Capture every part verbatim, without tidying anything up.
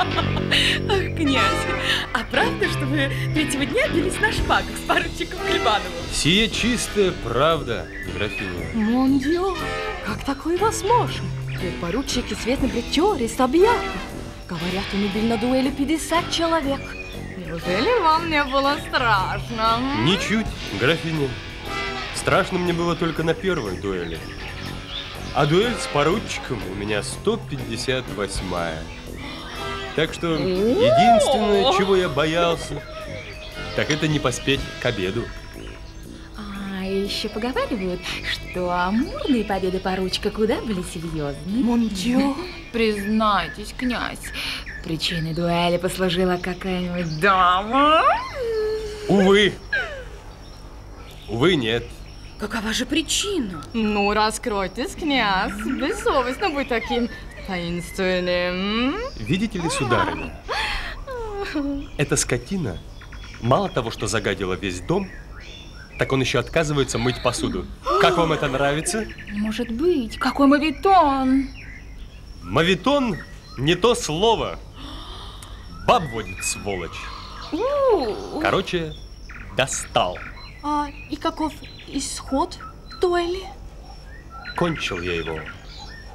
Ах, князь, а правда, что вы третьего дня бились на шпагах с поручиком Клебановым? Сие чистая правда, графиня. Мон дьё, как такое возможно? Ведь поручики светны притёры, собьяку. Говорят, он убил на дуэли пятьдесят человек. Неужели вам не было страшно? Ничуть, графиня. Страшно мне было только на первой дуэли. А дуэль с поручиком у меня сто пятьдесят восьмая. Так что единственное, чего я боялся, так это не поспеть к обеду. А еще поговаривают, что амурные победы поручика куда были серьезны. Мондио, признайтесь, князь, причиной дуэли послужила какая-нибудь дама? Увы. Увы, нет. Какова же причина? Ну, раскройтесь, князь. Бессовестно быть таким таинственным. Видите ли, сударыня, эта скотина мало того, что загадила весь дом, так он еще отказывается мыть посуду. Как вам это нравится? Может быть. Какой моветон? Моветон не то слово. Баб водит, сволочь. Короче, достал. А, и каков исход дуэли? Кончил я его.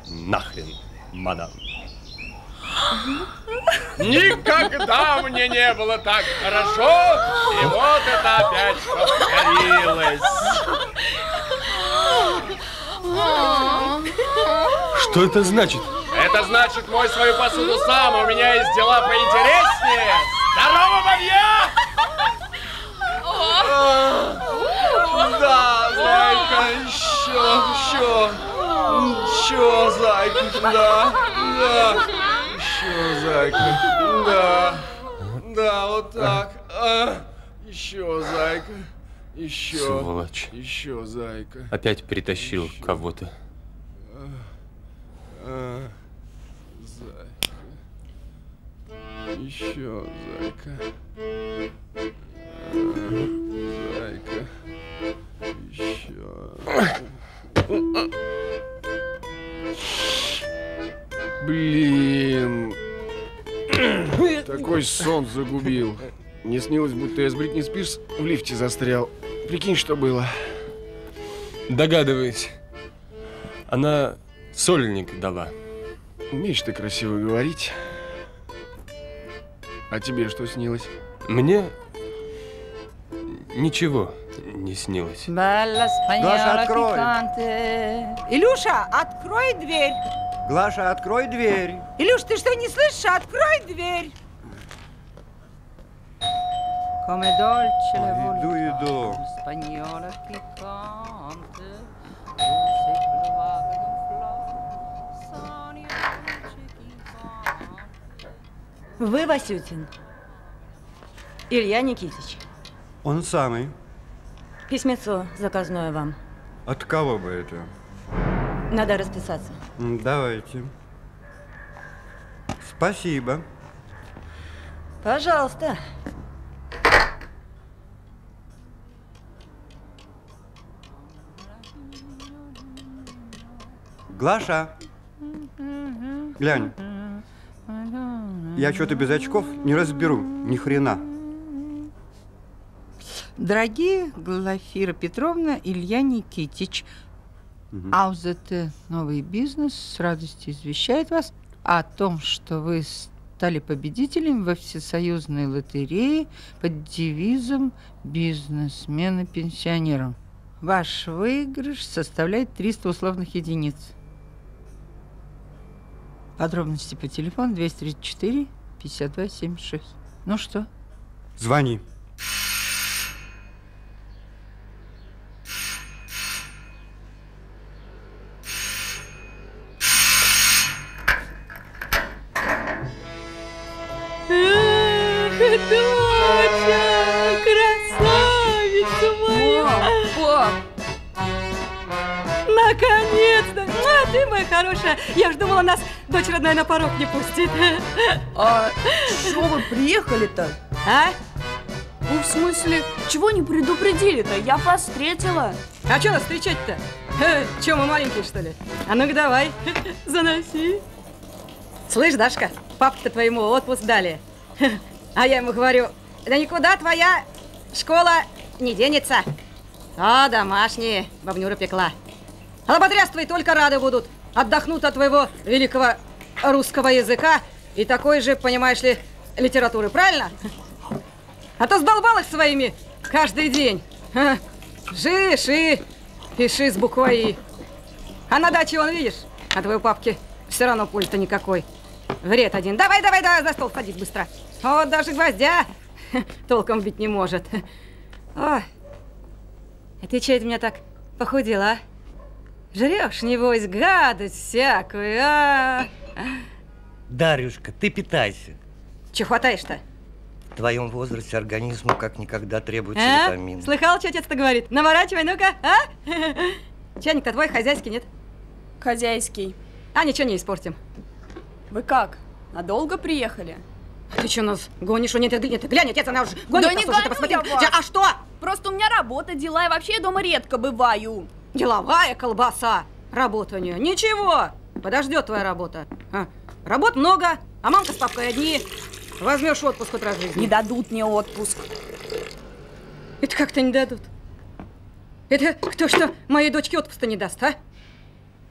Нахрен, мадам. Никогда мне не было так хорошо, и вот это опять повторилось. Что это значит? Это значит, мой свою посуду сам, у меня есть дела поинтереснее. Здорово, бабья! Да, зайка, щё, щё, щё, зайка, да, да, щё, зайка, да, да, вот так, а, еще зайка, еще, сволочь, еще зайка. Опять притащил кого-то. А, зайка, еще зайка. Зайка, еще. Блин. Такой сон загубил. Мне снилось, будто я с Бритни Спирс в лифте застрял. Прикинь, что было. Догадываюсь. Она сольник дала. Умеешь ты красиво говорить. А тебе что снилось? Мне... Ничего не снилось. Глаша, открой! Илюша, открой дверь! Глаша, открой дверь! Илюш, ты что, не слышишь? Открой дверь! Иду, иду. Вы, Васютин? Илья Никитич? Он самый. Письмецо заказное вам. От кого бы это? Надо расписаться. Давайте. Спасибо. Пожалуйста. Глаша. Глянь. Я что-то без очков не разберу, ни хрена. Дорогие Глафира Петровна, Илья Никитич, угу. АУЗТ «Новый бизнес» с радостью извещает вас о том, что вы стали победителем во всесоюзной лотерее под девизом «Бизнесмены пенсионерам». Ваш выигрыш составляет триста условных единиц. Подробности по телефону двести тридцать четыре пятьдесят два семьдесят шесть. Ну что? Звони. Хорошая. Я ж думала, нас дочь родная на порог не пустит. А чего вы приехали-то? А? Ну, в смысле, чего не предупредили-то? Я вас встретила. А что нас встречать-то? Че, мы маленькие, что ли? А ну-ка давай, заноси. Слышь, Дашка, папке-то твоему отпуск дали. А я ему говорю, да никуда твоя школа не денется. А домашние бабнюра пекла. Лоботряс твои только рады будут. Отдохнут от твоего великого русского языка и такой же, понимаешь ли, литературы. Правильно? А то сдолбал их своими каждый день. Жи, ши, пиши с буквой И. А на даче, он, видишь, а твоей папки все равно пульта никакой. Вред один. Давай, давай, давай, за стол садись быстро. Вот даже гвоздя толком бить не может. Ой. А ты че это меня так похудела, а? Жрешь, небось, гадость всякую, а? Дарюшка, ты питайся. Че хватаешь-то? В твоем возрасте организму как никогда требуется а? витамин. Слыхал, что отец-то говорит? Наворачивай, ну-ка, а? Чайник-то твой хозяйский, нет? Хозяйский. А, ничего не испортим. Вы как? Надолго приехали? А ты что нас гонишь? Нет, нет, нет, глянь, отец, она уже гонит. Да не гоню посмотри. Я а что? Просто у меня работа, дела, и вообще я дома редко бываю. Деловая колбаса. Работа у нее. Ничего. Подождет твоя работа. А, работ много, а мамка с папкой одни. Возьмешь отпуск хоть раз в жизни. Не дадут мне отпуск. Это как-то не дадут. Это кто что моей дочке отпуск-то не даст, а?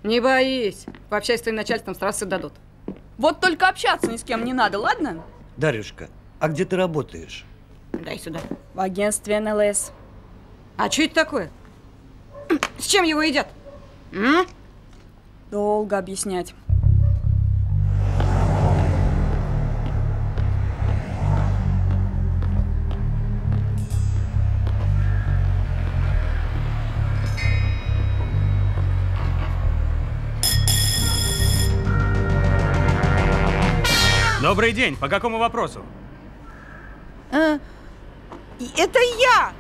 Не боись. Пообщайся с твоим начальством, сразу все дадут. Вот только общаться ни с кем не надо, ладно? Дарюшка, а где ты работаешь? Дай сюда. В агентстве эн эл эс. А что это такое? С чем его едят? М? Долго объяснять. Добрый день. По какому вопросу? А, это я.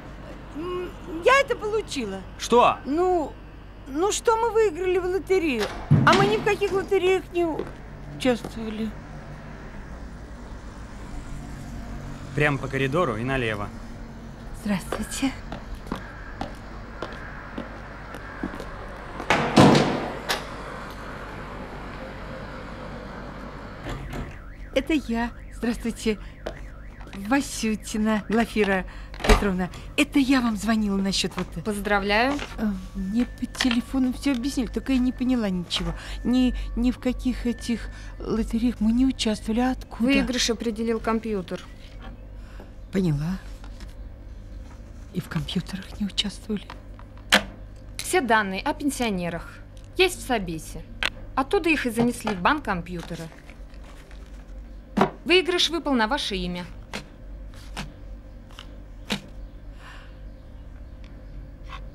Я это получила. Что? Ну, ну что мы выиграли в лотерею. А мы ни в каких лотереях не участвовали. Прямо по коридору и налево. Здравствуйте. Это я. Здравствуйте, Васютина Глафира Петровна. Это я вам звонила насчет вот... Поздравляю. Мне по телефону все объяснили, только я не поняла ничего. Ни, ни в каких этих лотереях мы не участвовали. А откуда? Выигрыш определил компьютер. Поняла. И в компьютерах не участвовали. Все данные о пенсионерах есть в Собесе. Оттуда их и занесли в банк компьютера. Выигрыш выпал на ваше имя.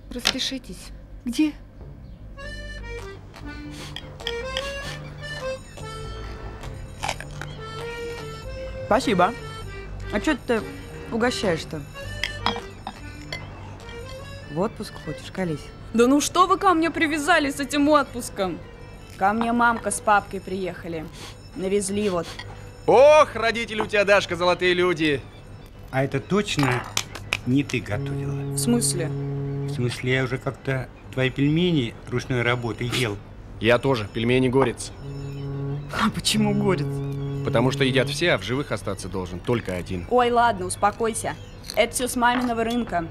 Распишитесь. Где? Спасибо. А что ты угощаешь-то? В отпуск хочешь, колись? Да ну что вы ко мне привязались с этим отпуском? Ко мне мамка с папкой приехали. Навезли вот. Ох, родители у тебя, Дашка, золотые люди. А это точно не ты готовила? В смысле? В смысле, я уже как-то твои пельмени ручной работы ел. Я тоже. Пельмени горец. А почему горец? Потому что едят все, а в живых остаться должен только один. Ой, ладно, успокойся. Это все с маминого рынка.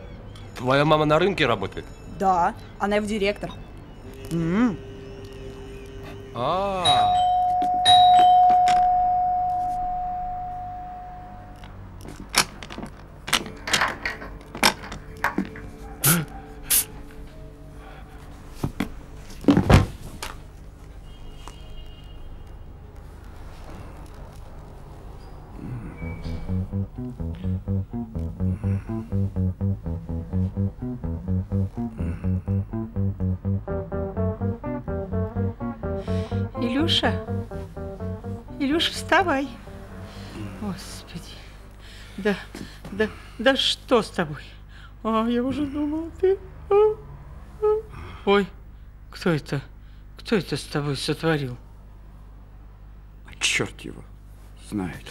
Твоя мама на рынке работает? Да, она в директор. М-м. А-а-а. Илюша, Илюша, вставай. Господи, да, да, да что с тобой? А, я уже думала, ты... Ой, кто это? Кто это с тобой сотворил? А черт его знает.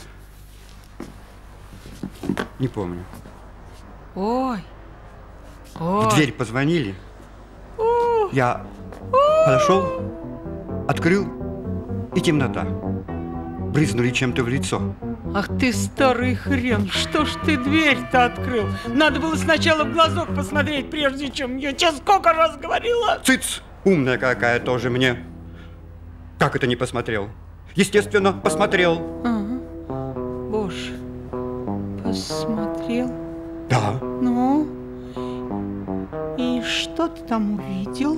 Не помню. Ой. Ой. В дверь позвонили. О. Я О. подошел, открыл, и темнота. брызнули чем-то в лицо. Ах ты, старый хрен, что ж ты дверь-то открыл? Надо было сначала в глазок посмотреть, прежде чем я тебе сколько раз говорила. Цыц, умная какая тоже мне. Как это не посмотрел? Естественно, посмотрел. Ага. Боже, посмотрел? Да. Ну, и что ты там увидел?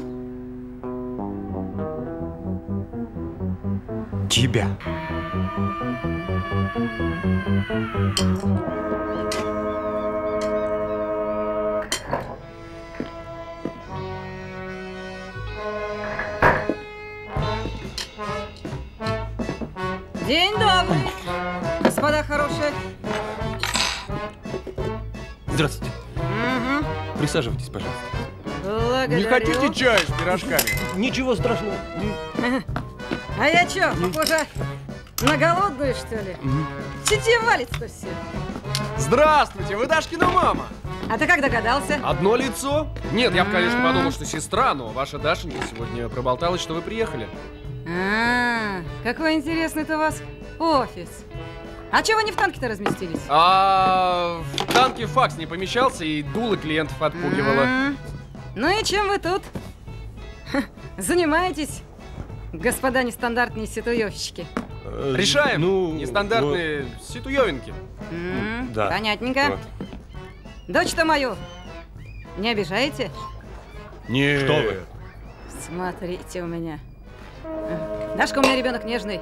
Тебя. День добрый, господа хорошие. Здравствуйте. Угу. Присаживайтесь, пожалуйста. Благодарю. Не хотите чаю с пирожками? Ничего страшного. А я чё, похоже, на голодную, что ли? Чего валится-то все? Здравствуйте, вы Дашкина мама! А ты как догадался? Одно лицо? Нет, я бы, конечно, подумал, что сестра, но ваша Дашенька сегодня проболталась, что вы приехали. А, какой интересный-то у вас офис. А чего вы не в танке-то разместились? А в танке факс не помещался и дуло клиентов отпугивало. Ну и чем вы тут занимаетесь? Господа нестандартные ситуевщики. Э, Решаем. Ну, нестандартные вот. Ситуевинки. Mm-hmm. Да. Понятненько. Вот. Дочь-то мою не обижаете? Не. Что вы? Смотрите у меня. Дашка у меня ребенок нежный,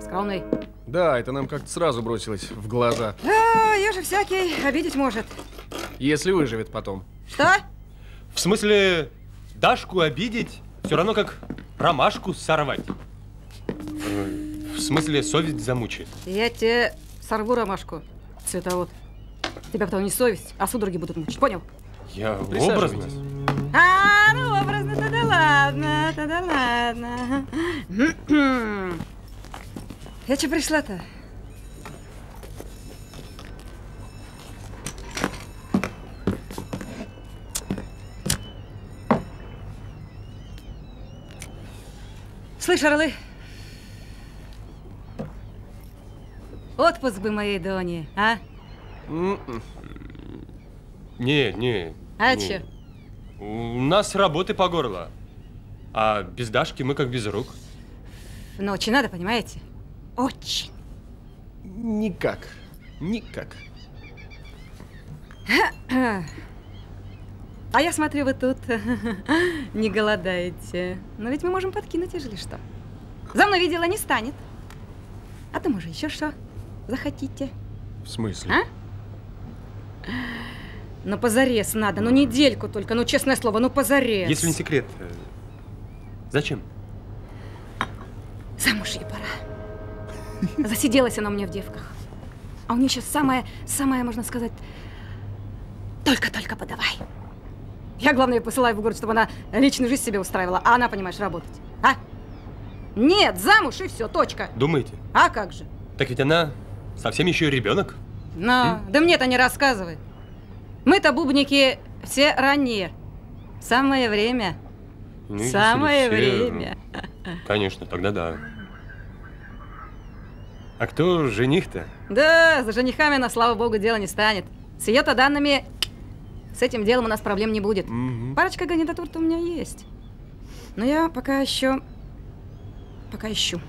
скромный. Да, это нам как-то сразу бросилось в глаза. Да, ее же всякий обидеть может. Если выживет потом. Что? В смысле, Дашку обидеть? Все равно как ромашку сорвать. В смысле, совесть замучает. Я тебе сорву ромашку, цветовод. Тебя потом не совесть, а судороги будут мучить, понял? Я образно. А, ну образно, тогда ладно, тогда ладно. Я че пришла-то? Слышь, Орлы, отпуск бы моей Доне, а? Не, не. А не. Че? У нас работы по горло, а без Дашки мы как без рук. Но очень надо, понимаете? Очень. Никак, никак. А я смотрю, вы тут не голодаете. Но ведь мы можем подкинуть, ежели что. За мной видела не станет. А то, может, еще что захотите. В смысле? А? Ну, позарез надо. Ну, недельку только. Ну, честное слово, ну, позарез. Если не секрет, зачем? Замуж ей пора. Засиделась она у меня в девках. А у нее сейчас самое, самое, можно сказать, только-только подавай. Я, главное, посылаю в город, чтобы она личную жизнь себе устраивала, а она, понимаешь, работать. А? Нет, замуж и все, точка. Думаете? А как же? Так ведь она совсем еще и ребенок. Но, М? да мне-то не рассказывай. Мы-то бубники все ранние. Самое время. Ну, Самое все... время. Конечно, тогда да. А кто жених-то? Да, за женихами она, слава богу, дело не станет. С ее-то данными... С этим делом у нас проблем не будет. Mm-hmm. Парочка кандидатур-то у меня есть. Но я пока еще... Пока ищу.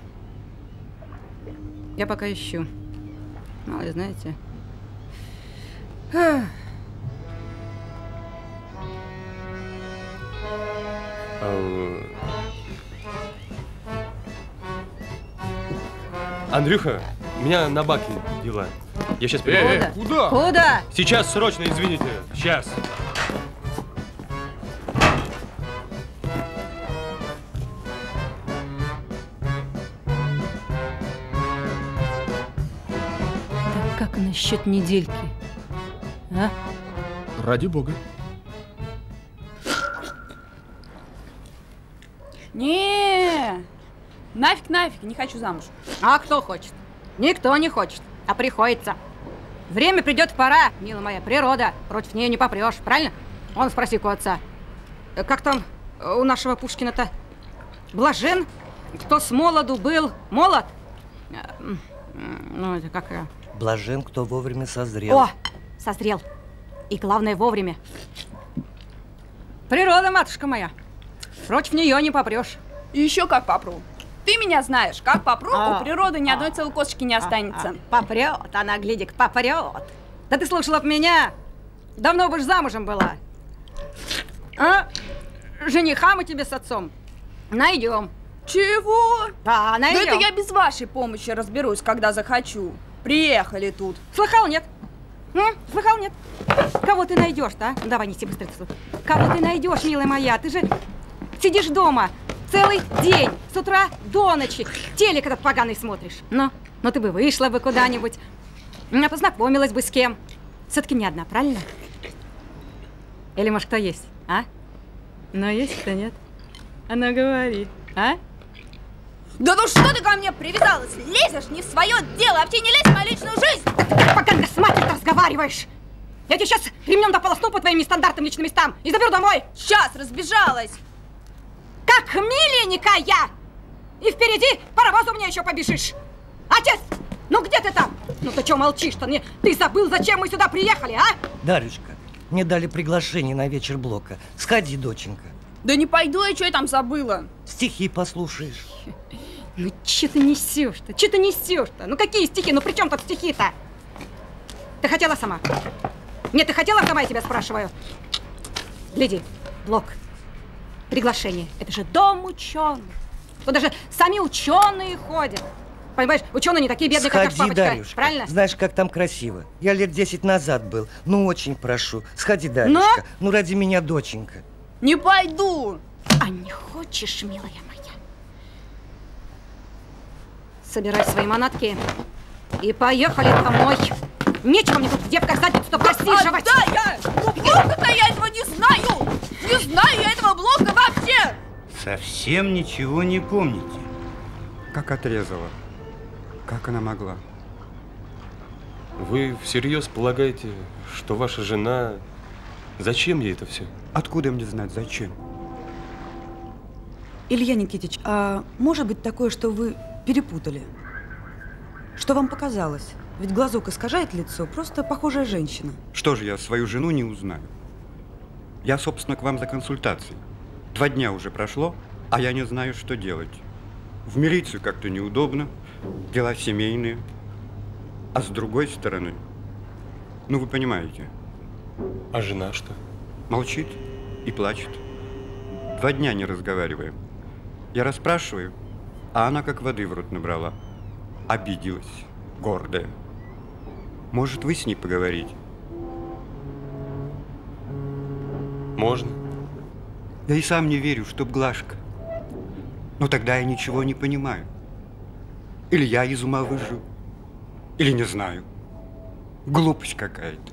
Я пока ищу. Мало ли, знаете. А. Андрюха, у меня на баке дела. Я сейчас приеду. Э, куда? Куда? Сейчас срочно, извините. Сейчас. Так как насчет недельки? А? Ради бога. Не, нафиг, нафиг, не хочу замуж. А кто хочет? Никто не хочет. А приходится. Время придет, пора, мила моя, природа. Против нее не попрешь, правильно? Вон спроси-ка у отца. Как там у нашего Пушкина-то? Блажен, кто с молоду был молод? ну, это как… Блажен, кто вовремя созрел. О, созрел. И главное, вовремя. Природа, матушка моя. Против нее не попрешь. И еще как попру. Ты меня знаешь, как попру, а, у природы ни одной а, целой косточки не останется. А, а, попрет, она, глядик, попрет. Да ты слушала б меня. Давно бы ж замужем была. А? Жениха мы тебе с отцом найдем. Чего? Да, найдем. Да это я без вашей помощи разберусь, когда захочу. Приехали тут. Слыхал, нет? М? Слыхал, нет? Кого ты найдешь-то, а? Давай, неси быстро. Кого ты найдешь, милая моя? Ты же сидишь дома. Целый день, с утра до ночи телек этот поганый смотришь. Но, но ты бы вышла бы куда-нибудь, познакомилась бы с кем. Все-таки не одна, правильно? Или, может, кто есть, а? Но есть, кто нет. Она говорит, а? Да ну что ты ко мне привязалась? Лезешь не в свое дело, а вообще не лезь в мою личную жизнь! Ты поганка с матерью разговариваешь! Я тебе сейчас ремнем дополосну по твоим нестандартным личным местам и заберу домой! Сейчас разбежалась! Как миленькая! И впереди паровоз у меня еще побежишь! Отец! Ну где ты там? Ну ты что молчишь-то? Ты забыл, зачем мы сюда приехали, а? Дарюшка, мне дали приглашение на вечер Блока. Сходи, доченька. Да не пойду я, что я там забыла? Стихи послушаешь. Ну че ты несешь-то? Че ты несешь-то? Ну какие стихи? Ну при чем тут стихи-то? Ты хотела сама? Нет, ты хотела сама, я тебя спрашиваю? Гляди, Блок. Приглашение. Это же дом ученых. Вот даже сами ученые ходят. Понимаешь, ученые не такие бедные, сходи, как наш папочка. Дарюшка. Правильно? Знаешь, как там красиво. Я лет десять назад был. Ну, очень прошу. Сходи, Дарюшка. Но? Ну, ради меня, доченька. Не пойду. А не хочешь, милая моя? Собирай свои манатки и поехали домой. Нечего мне тут в девках задницу-то просиживать. Да, я! Блока-то я этого не знаю! Не знаю я этого Блока вообще! Совсем ничего не помните. Как отрезала. Как она могла? Вы всерьез полагаете, что ваша жена… Зачем ей это все? Откуда мне знать, зачем? Илья Никитич, а может быть такое, что вы перепутали? Что вам показалось? Ведь глазок искажает лицо, просто похожая женщина. Что же я свою жену не узнаю? Я, собственно, к вам за консультацией. Два дня уже прошло, а я не знаю, что делать. В милицию как-то неудобно, дела семейные. А с другой стороны, ну вы понимаете. А жена что? Молчит и плачет. Два дня не разговариваем. Я расспрашиваю, а она как воды в рот набрала. Обиделась, гордая. Может, вы с ней поговорите? Можно. Я и сам не верю, что Глашка. Но тогда я ничего не понимаю. Или я из ума выжил, или не знаю. Глупость какая-то.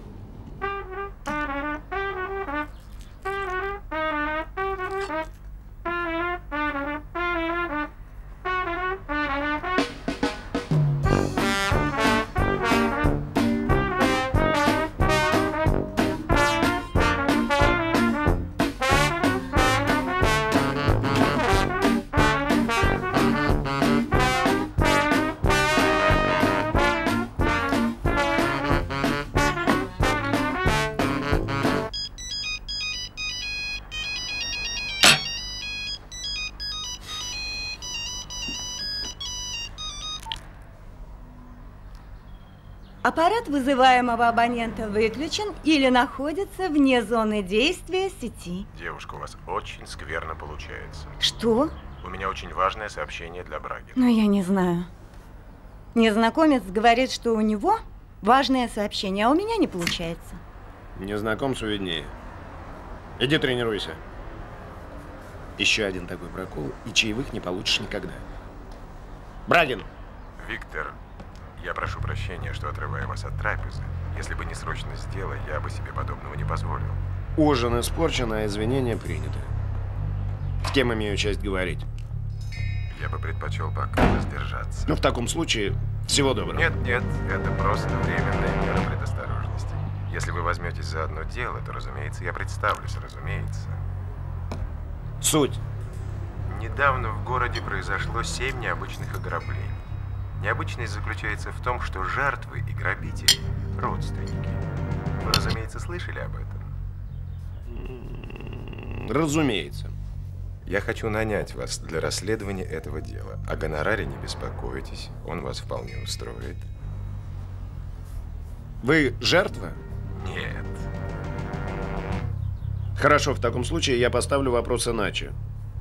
Аппарат вызываемого абонента выключен или находится вне зоны действия сети. Девушка, у вас очень скверно получается. Что? У меня очень важное сообщение для Брагина. Ну, я не знаю. Незнакомец говорит, что у него важное сообщение, а у меня не получается. Незнакомцу виднее. Иди тренируйся. Еще один такой прокол, и чаевых не получишь никогда. Брагин! Виктор. Я прошу прощения, что отрываю вас от трапезы. Если бы не срочность дела, я бы себе подобного не позволил. Ужин испорчен, а извинения приняты. С кем имею честь говорить? Я бы предпочел пока воздержаться. Ну, в таком случае, всего доброго. Нет, нет, это просто временная мера предосторожности. Если вы возьметесь за одно дело, то, разумеется, я представлюсь, разумеется. Суть. Недавно в городе произошло семь необычных ограблений. Необычность заключается в том, что жертвы и грабители – родственники. Вы, разумеется, слышали об этом? Разумеется. Я хочу нанять вас для расследования этого дела. О гонораре не беспокойтесь, он вас вполне устроит. Вы жертва? Нет. Хорошо, в таком случае я поставлю вопрос иначе.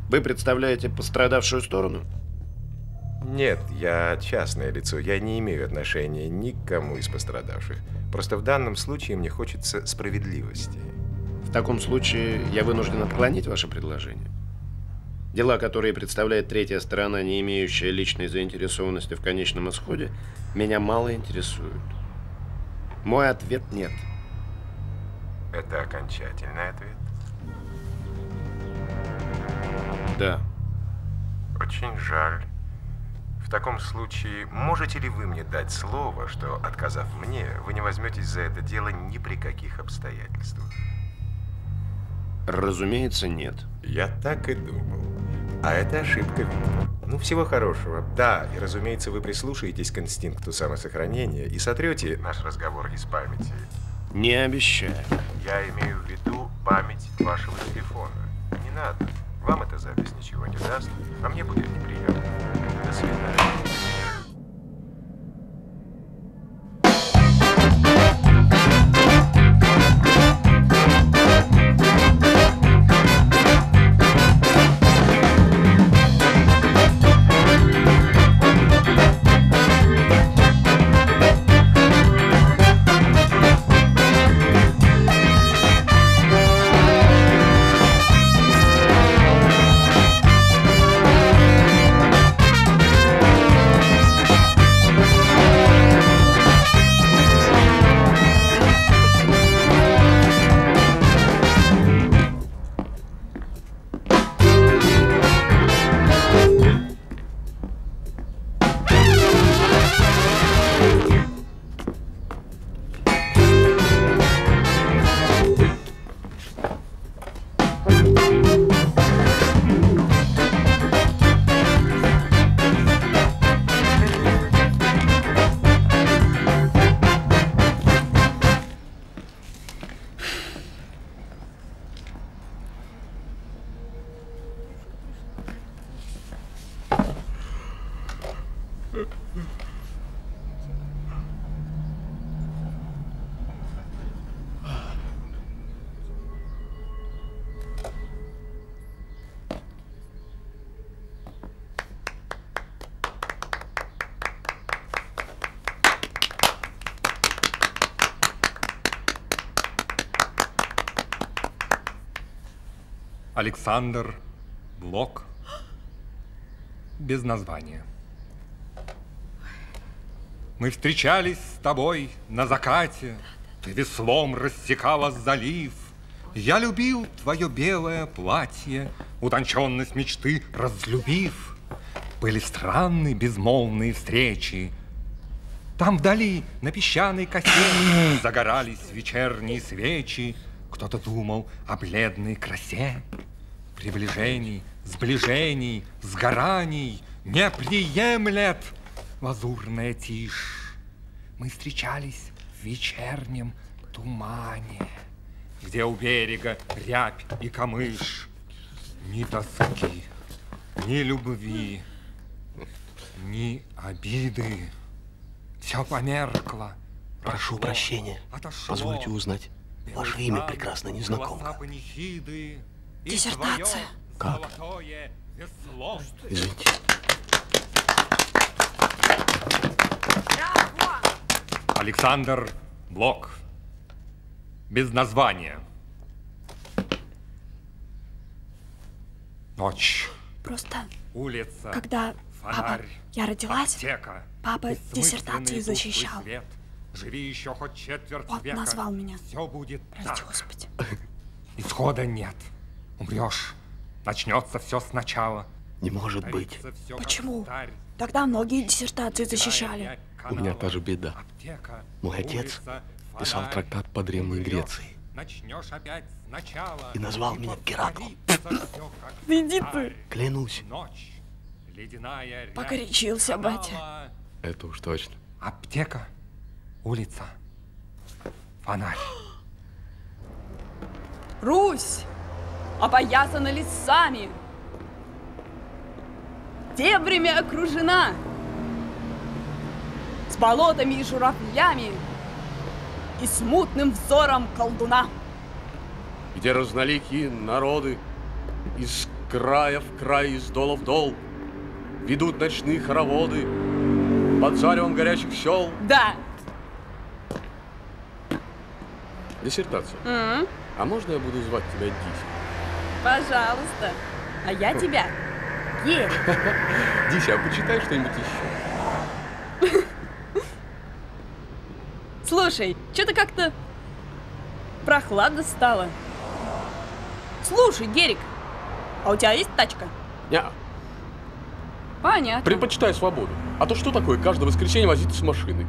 Вы представляете пострадавшую сторону? Нет, я частное лицо, я не имею отношения ни к кому из пострадавших. Просто в данном случае мне хочется справедливости. В таком случае я вынужден отклонить ваше предложение. Дела, которые представляет третья сторона, не имеющая личной заинтересованности в конечном исходе, меня мало интересуют. Мой ответ – нет. Это окончательный ответ? Да. Очень жаль. В таком случае, можете ли вы мне дать слово, что, отказав мне, вы не возьметесь за это дело ни при каких обстоятельствах? Разумеется, нет. Я так и думал. А это ошибка, Виктор. Ну, всего хорошего. Да, и, разумеется, вы прислушаетесь к инстинкту самосохранения и сотрете наш разговор из памяти. Не обещаю. Я имею в виду память вашего телефона. Не надо. Вам эта запись ничего не даст, а мне будет неприятно. До свидания. Александр Блок, без названия. Мы встречались с тобой на закате, ты веслом рассекала залив. Я любил твое белое платье, утонченность мечты разлюбив. Были странные безмолвные встречи. Там вдали на песчаной косе загорались вечерние свечи. Кто-то думал о бледной красе. Приближений, сближений, сгораний не приемлет лазурная тишь. Мы встречались в вечернем тумане, где у берега рябь и камыш. Ни тоски, ни любви, ни обиды. Все померкло. Прошу прощения. Отошло. Позвольте узнать. Ваше имя прекрасно незнакомка. Диссертация. Как? Извините. Александр Блок. Без названия. Ночь. Просто, улица, когда фонарь, папа, я родилась, аптека, папа диссертацию защищал. Свет. Живи еще хоть четверть века. Он назвал меня. Все будет так. Господи. Исхода нет. Умрешь. Начнется все сначала. Не может быть. Почему? Тогда многие диссертации защищали. У меня та же беда. Мой отец писал трактат по Древней Греции. Начнешь опять сначала. И назвал меня Гераклом. Иди ты. Клянусь. Покоричился, батя. Это уж точно. Аптека, улица, фонарь. Русь опоясана лесами, дебрями окружена, с болотами и журавлями, и с мутным взором колдуна. Где разноликие народы из края в край, из дола в дол, ведут ночные хороводы под заревом горячих сел. Да. Диссертация. Mm-hmm. А можно я буду звать тебя Диси? Пожалуйста. А я тебя Герри. Диси, а почитай что-нибудь еще. Слушай, что-то как-то прохладно стало. Слушай, Герик, а у тебя есть тачка? Неа. Понятно. Предпочитай свободу. А то что такое каждое воскресенье возиться с машиной?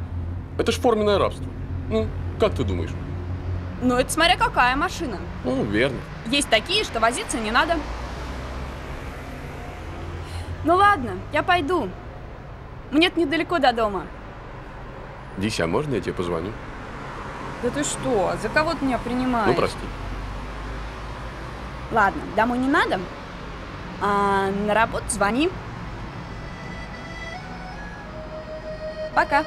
Это ж форменное рабство. Ну, как ты думаешь? Ну, это смотря какая машина. Ну, верно. Есть такие, что возиться не надо. Ну ладно, я пойду. Мне-то недалеко до дома. Дися, а можно я тебе позвоню? Да ты что? За кого ты меня принимаешь? Ну, прости. Ладно, домой не надо. А на работу звони. Пока.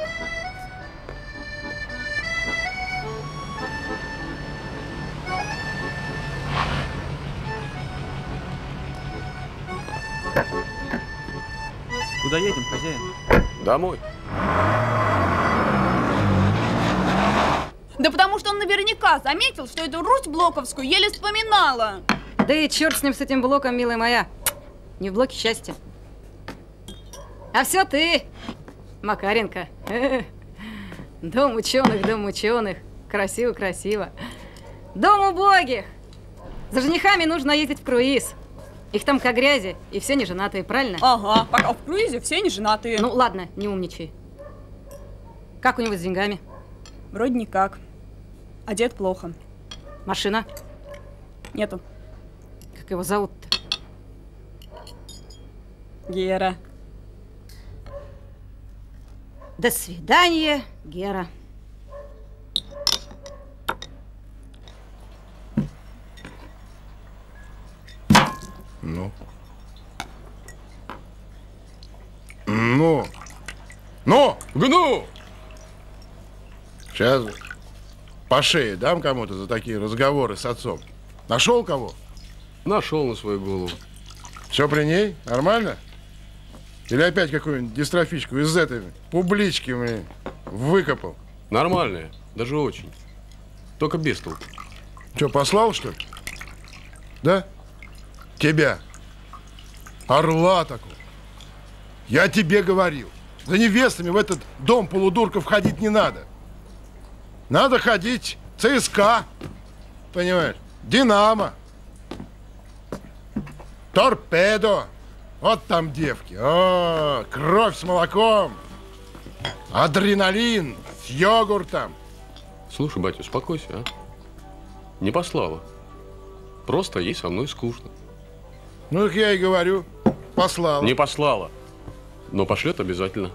Куда едем, хозяин? Домой. Да потому что он наверняка заметил, что эту Русь блоковскую еле вспоминала. Да и черт с ним, с этим блоком, милая моя. Не в блоке счастья. А все ты, Макаренко. Дом ученых, дом ученых. Красиво, красиво. Дом убогих. За женихами нужно ездить в круиз. Их там как грязи, и все неженатые, правильно? Ага, пока в круизе все неженатые. Ну ладно, не умничай. Как у него с деньгами? Вроде никак. Одет плохо. Машина? Нету. Как его зовут-то? Гера. До свидания, Гера. Ну. Ну. Ну, гну! Сейчас по шее дам кому-то за такие разговоры с отцом. Нашел кого? Нашел на свою голову. Все при ней? Нормально? Или опять какую-нибудь дистрофичку из этой публички мне выкопал? Нормальная, даже очень. Только без толку. Че, послал, что ли? Да? Тебя. Орла такого. Я тебе говорил. За невестами в этот дом полудурка входить не надо. Надо ходить ЦСКА, понимаешь? Динамо. Торпедо. Вот там девки. О, кровь с молоком. Адреналин с йогуртом. Слушай, батя, успокойся, а? Не послала. Просто ей со мной скучно. Ну, как я и говорю, послала. Не послала. Но пошлет обязательно.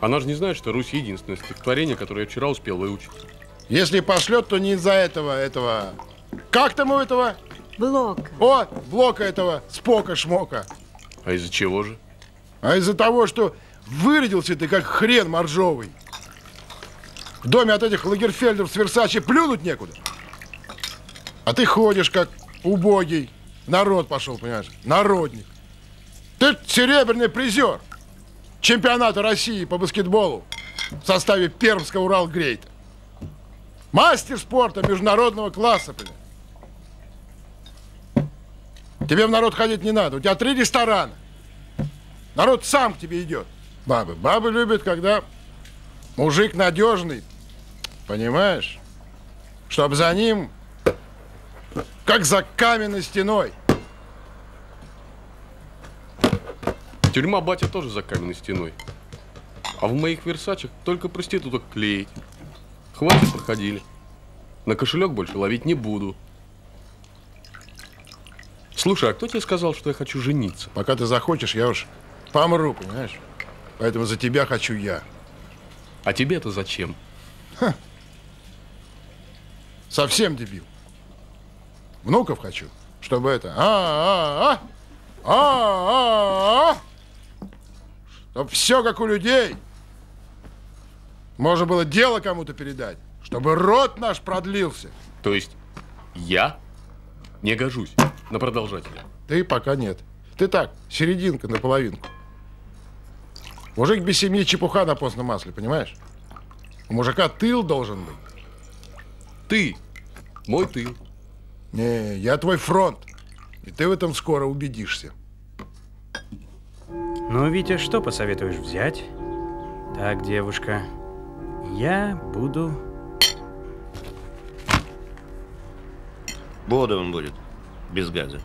Она же не знает, что Русь единственное стихотворение, которое я вчера успел выучить. Если пошлет, то не из-за этого, этого... Как там у этого? Блока. О, Блока этого, спока-шмока. А из-за чего же? А из-за того, что вырядился ты как хрен моржовый. В доме от этих Лагерфельдов с Версачи плюнуть некуда. А ты ходишь как убогий. Народ пошел, понимаешь, народник. Ты серебряный призер чемпионата России по баскетболу в составе пермского Урал-Грейта. Мастер спорта международного класса, понимаешь. Тебе в народ ходить не надо. У тебя три ресторана. Народ сам к тебе идет. Бабы. Бабы любят, когда мужик надежный, понимаешь, чтобы за ним, как за каменной стеной. Тюрьма, батя, тоже за каменной стеной. А в моих версачах только проституток клеить. Хватит, проходили. На кошелек больше ловить не буду. Слушай, а кто тебе сказал, что я хочу жениться? Пока ты захочешь, я уж помру, понимаешь? Поэтому за тебя хочу я. А тебе-то зачем? Ха. Совсем дебил. Внуков хочу, чтобы это... А-а-а! А-а-а! Чтоб все как у людей. Можно было дело кому-то передать, чтобы род наш продлился. То есть я не гожусь на продолжателя? Ты пока нет. Ты так, серединка на половинку. Мужик без семьи чепуха на постном масле, понимаешь? У мужика тыл должен быть. Ты мой тыл. Не, я твой фронт. И ты в этом скоро убедишься. Ну, Витя, что посоветуешь взять? Так, девушка, я буду... Бодрый он будет, без газа.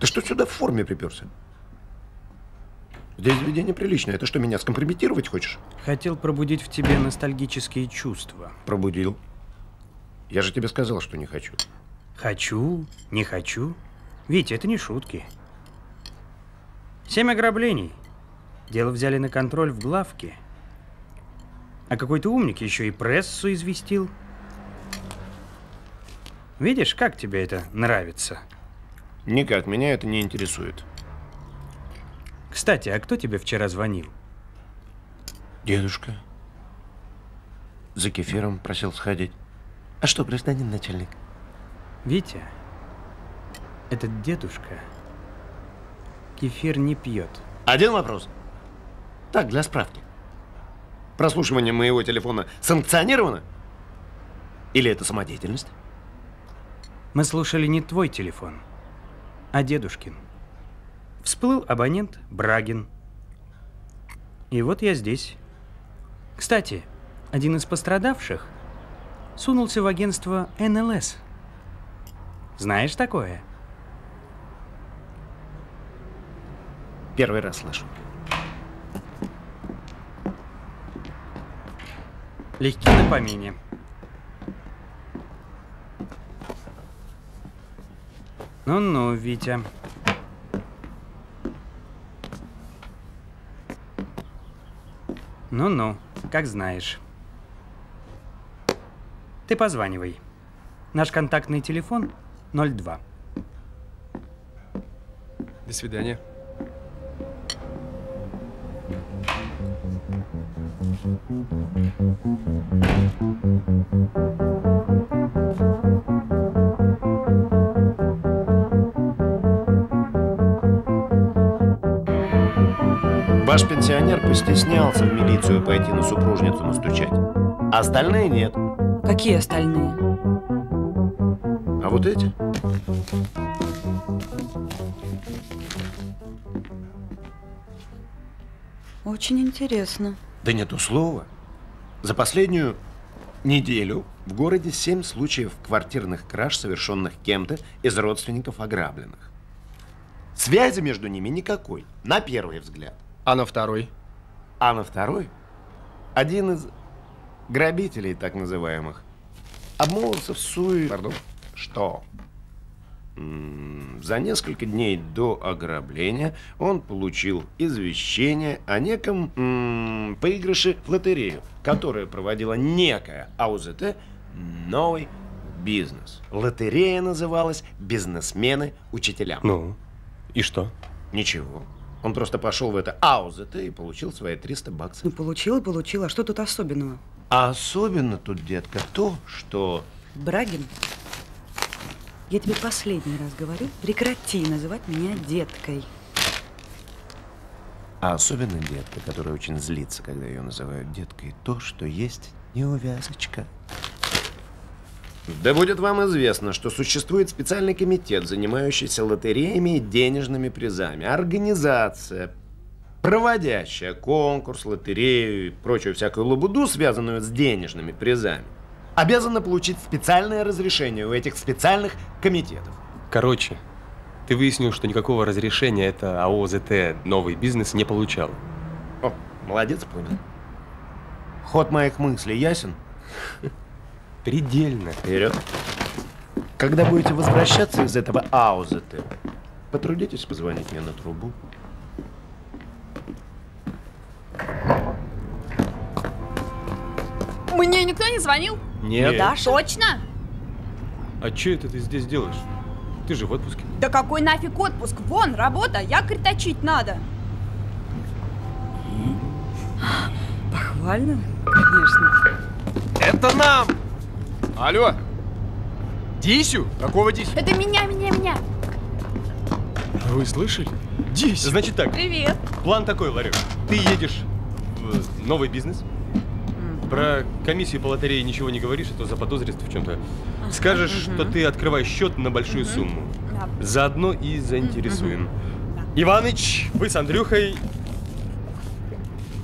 Ты что сюда в форме приперся? Здесь заведение приличное. Ты что, меня скомпрометировать хочешь? Хотел пробудить в тебе ностальгические чувства. Пробудил. Я же тебе сказал, что не хочу. Хочу, не хочу. Витя, это не шутки. Семь ограблений. Дело взяли на контроль в главке. А какой-то умник еще и прессу известил. Видишь, как тебе это нравится? Никак, меня это не интересует. Кстати, а кто тебе вчера звонил? Дедушка. За кефиром просил сходить. А что, гражданин начальник? Витя, этот дедушка кефир не пьет. Один вопрос. Так, для справки. Прослушивание моего телефона санкционировано? Или это самодеятельность? Мы слушали не твой телефон, а дедушкин. Всплыл абонент Брагин. И вот я здесь. Кстати, один из пострадавших сунулся в агентство Н Л С. Знаешь такое? Первый раз слышу. Легки на помине. Ну-ну, Витя. Ну-ну, как знаешь. Ты позванивай. Наш контактный телефон ноль два. До свидания. Ваш пенсионер постеснялся в милицию пойти на супружницу настучать. А остальные нет. Какие остальные? А вот эти. Очень интересно. Да нету слова. За последнюю неделю в городе семь случаев квартирных краж, совершенных кем-то из родственников ограбленных. Связи между ними никакой, на первый взгляд. А на второй? А на второй? Один из грабителей, так называемых, обмолвился в суе... Пардон? Что? За несколько дней до ограбления он получил извещение о неком м-м, поигрыше в лотерею, которая проводила некая А У З Т «Новый бизнес». Лотерея называлась «Бизнесмены учителям». Ну, и что? Ничего. Он просто пошел в это А У З Т и получил свои триста баксов. Ну, получил и получил. А что тут особенного? А особенно тут, детка, то, что... Брагин... Я тебе последний раз говорю, прекрати называть меня деткой. А особенно детка, которая очень злится, когда ее называют деткой, то, что есть неувязочка. Да будет вам известно, что существует специальный комитет, занимающийся лотереями и денежными призами. Организация, проводящая конкурс, лотерею и прочую всякую лабуду, связанную с денежными призами, обязана получить специальное разрешение у этих специальных комитетов. Короче, ты выяснил, что никакого разрешения это А У З Т «Новый бизнес» не получал. О, молодец, понял. Ход моих мыслей ясен? Предельно. Вперед. Когда будете возвращаться из этого А У З Т, Потрудитесь позвонить мне на трубу. Мне никто не звонил? Нет. Да, точно? А че это ты здесь делаешь? Ты же в отпуске. Да какой нафиг отпуск? Вон, работа, якорь точить надо. Похвально, конечно. Это нам! Алло! Дисю? Какого Дисю? Это меня, меня, меня. Вы слышали? Дисю. Значит так. Привет. План такой, Ларек. Ты едешь в новый бизнес. Про комиссию по лотерее ничего не говоришь, а то заподозрит в чем-то. Скажешь, угу. что ты открываешь счет на большую угу. сумму. Да. Заодно и заинтересуем. Угу. Да. Иваныч, вы с Андрюхой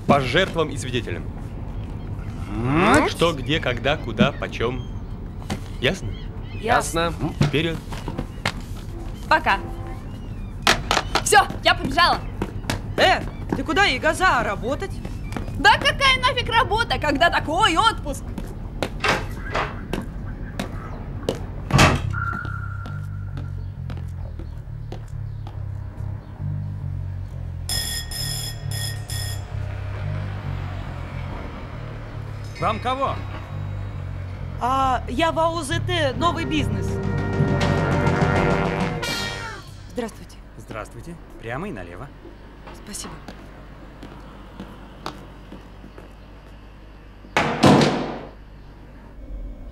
по жертвам и свидетелям. Угу. Что, где, когда, куда, почем. Ясно? Ясно. Ясно. Вперед. Пока. Все, я побежала. Э, ты куда, Егоза, работать? Да какая нафиг работа, когда такой отпуск? Вам кого? А, я в АУЗТ, новый бизнес. Здравствуйте. Здравствуйте. Прямо и налево. Спасибо.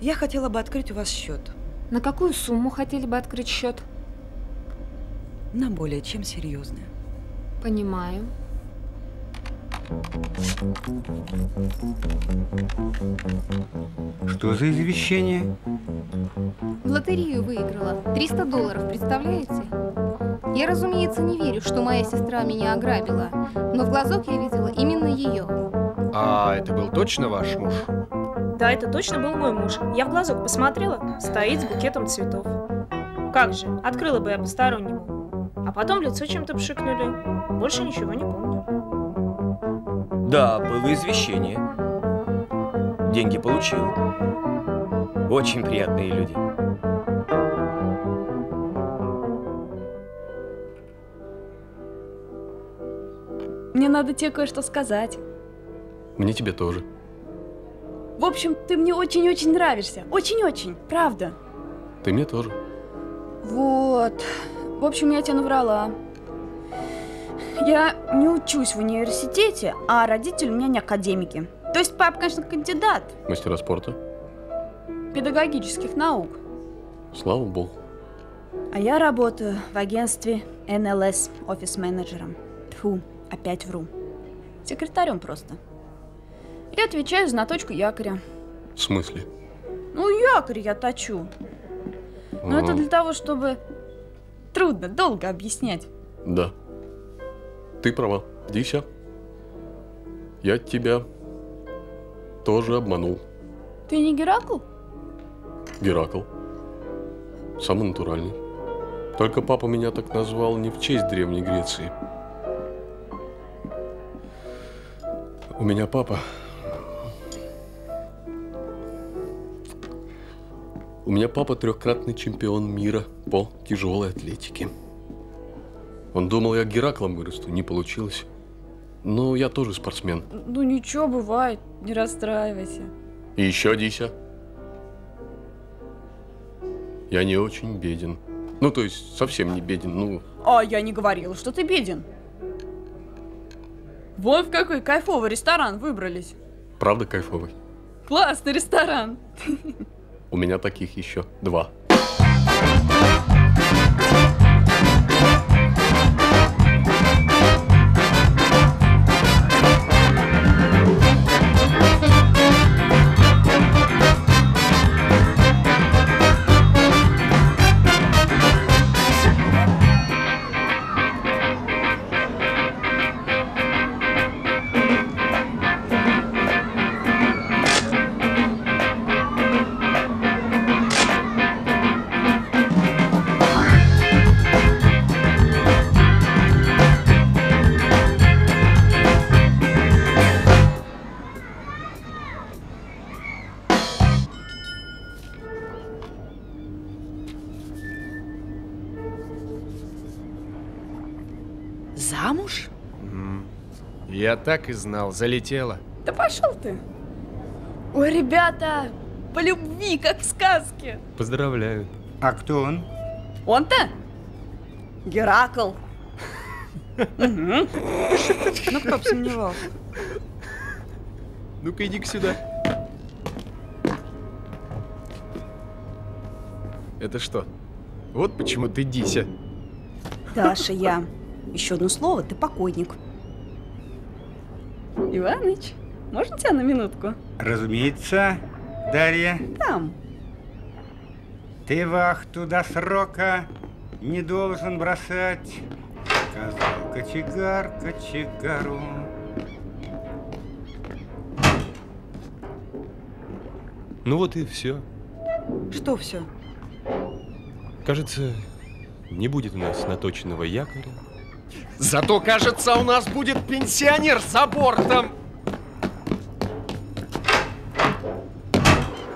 Я хотела бы открыть у вас счет. На какую сумму хотели бы открыть счет? На более чем серьезное. Понимаю. Что за извещение? В лотерею выиграла. триста долларов, представляете? Я, разумеется, не верю, что моя сестра меня ограбила. Но в глазок я видела именно ее. А это был точно ваш муж? Да, это точно был мой муж. Я в глазок посмотрела, стоит с букетом цветов. Как же, открыла бы я по-стороннему. А потом лицо чем-то пшикнули. Больше ничего не помню. Да, было извещение. Деньги получил. Очень приятные люди. Мне надо тебе кое-что сказать. Мне тебе тоже. В общем, ты мне очень-очень нравишься. Очень-очень, правда. Ты мне тоже. Вот. В общем, я тебя наврала. Я не учусь в университете, а родители у меня не академики. То есть папа, конечно, кандидат. Мастера спорта. Педагогических наук. Слава богу. А я работаю в агентстве эн эл эс офис-менеджером. Тьфу, опять вру. Секретарем просто. Я отвечаю за наточку якоря. В смысле? Ну, якорь я точу. Но а... это для того, чтобы... Трудно, долго объяснять. Да. Ты права, Дися. Я тебя тоже обманул. Ты не Геракл? Геракл. Самый натуральный. Только папа меня так назвал не в честь Древней Греции. У меня папа... У меня папа трехкратный чемпион мира по тяжелой атлетике. Он думал, я Гераклом вырасту, не получилось. Но я тоже спортсмен. Ну ничего, бывает, не расстраивайся. И еще, Дися. Я не очень беден. Ну, то есть, совсем не беден, ну... А я не говорила, что ты беден. Вон в какой кайфовый ресторан выбрались. Правда кайфовый? Классный ресторан. У меня таких еще два. Замуж? Я так и знал, залетела. Да пошел ты! Ой, ребята, по любви, как в сказке. Поздравляю. А кто он? Он-то? Геракл. Ну, кто бы сомневался. Ну-ка, иди-ка сюда. Это что? Вот почему ты Дися. Даша, я. Еще одно слово, ты покойник. Иваныч, можно тебя на минутку? Разумеется, Дарья. Там. Ты вахту до срока не должен бросать. Сказал кочегар кочегару. Ну вот и все. Что все? Кажется, не будет у нас наточенного якоря. Зато, кажется, у нас будет пенсионер за бортом.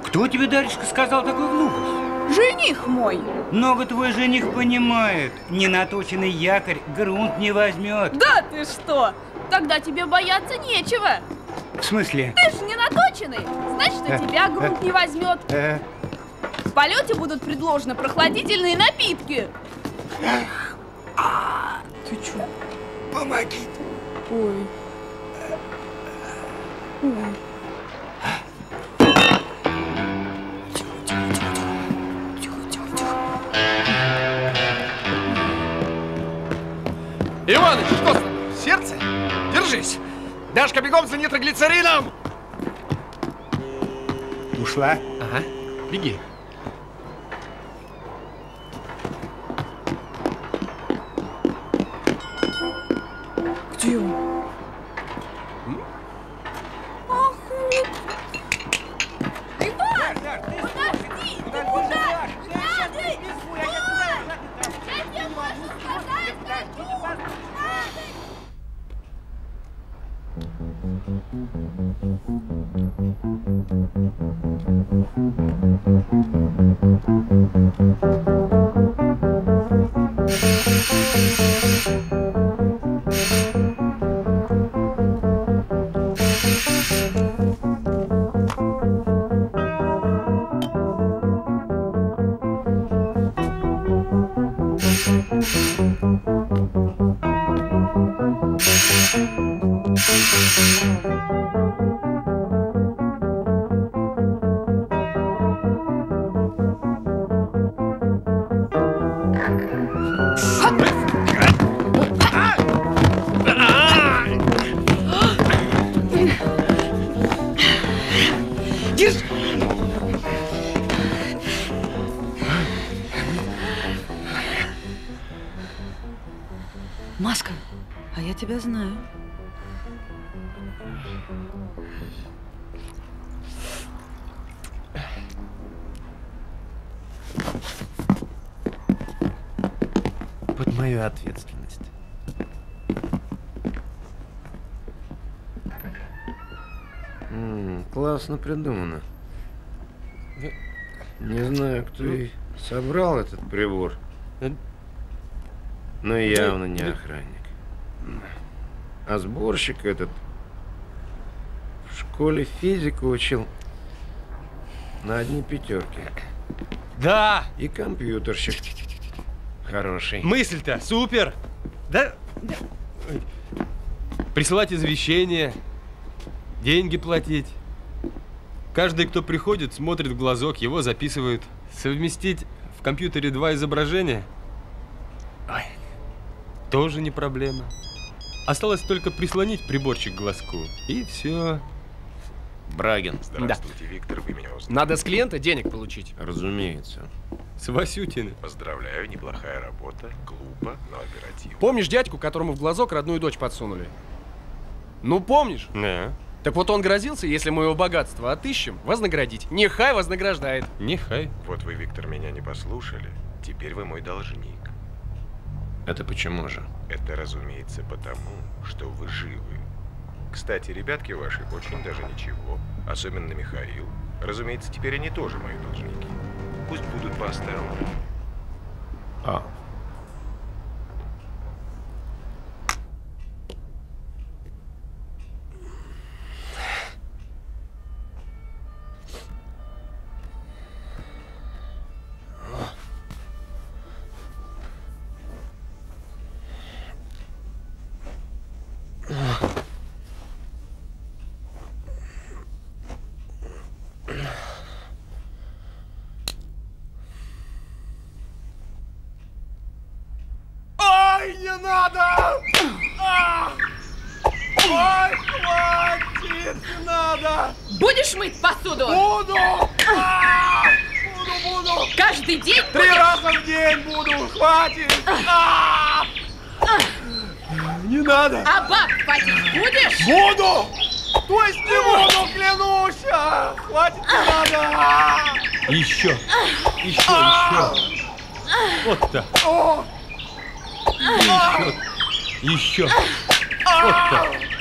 Кто тебе, Даречка, сказал такую глупость? Жених мой. Много твой жених понимает. Ненаточенный якорь грунт не возьмет. Да ты что? Тогда тебе бояться нечего. В смысле? Ты же ненаточенный. Значит, и а, тебя грунт а, не возьмет. А. В полете будут предложены прохладительные напитки. Ты чё? Помоги. Ой. Ой. Тихо, тихо, тихо. Тихо, тихо, тихо. Иваныч, что с... сердце? Держись. Дашка, бегом за нитроглицерином. Ушла? Ага. Беги. Ответственность. М-м, классно придумано. Не знаю, кто и собрал этот прибор, но явно не охранник. А сборщик этот в школе физику учил на одни пятерки. Да! И компьютерщик. Хороший. Мысль-то супер! Да? Присылать извещения, деньги платить. Каждый, кто приходит, смотрит в глазок, его записывают. Совместить в компьютере два изображения? Ой, тоже не проблема. Осталось только прислонить приборчик к глазку. И все. Брагин. Здравствуйте, да. Виктор, вы меня узнали. Надо с клиента денег получить. Разумеется. С Васютиной. Поздравляю, неплохая работа, глупо, но оперативно. Помнишь дядьку, которому в глазок родную дочь подсунули? Ну, помнишь? Да. Так вот он грозился, если мы его богатство отыщем, вознаградить. Нехай вознаграждает. Нехай. Вот вы, Виктор, меня не послушали, теперь вы мой должник. Это почему же? Это, разумеется, потому, что вы живы. Кстати, ребятки ваши очень даже ничего, особенно Михаил. Разумеется, теперь они тоже мои должники. Пусть будут поосторожнее. А. Будешь мыть посуду? Буду! Буду, буду! Каждый день? Три раза в день буду! Хватит! Не надо! А баб ходить будешь? Буду! То есть не буду, клянусь! Хватит, не надо! Еще! Еще, еще! Вот так! Еще! Еще! Вот так!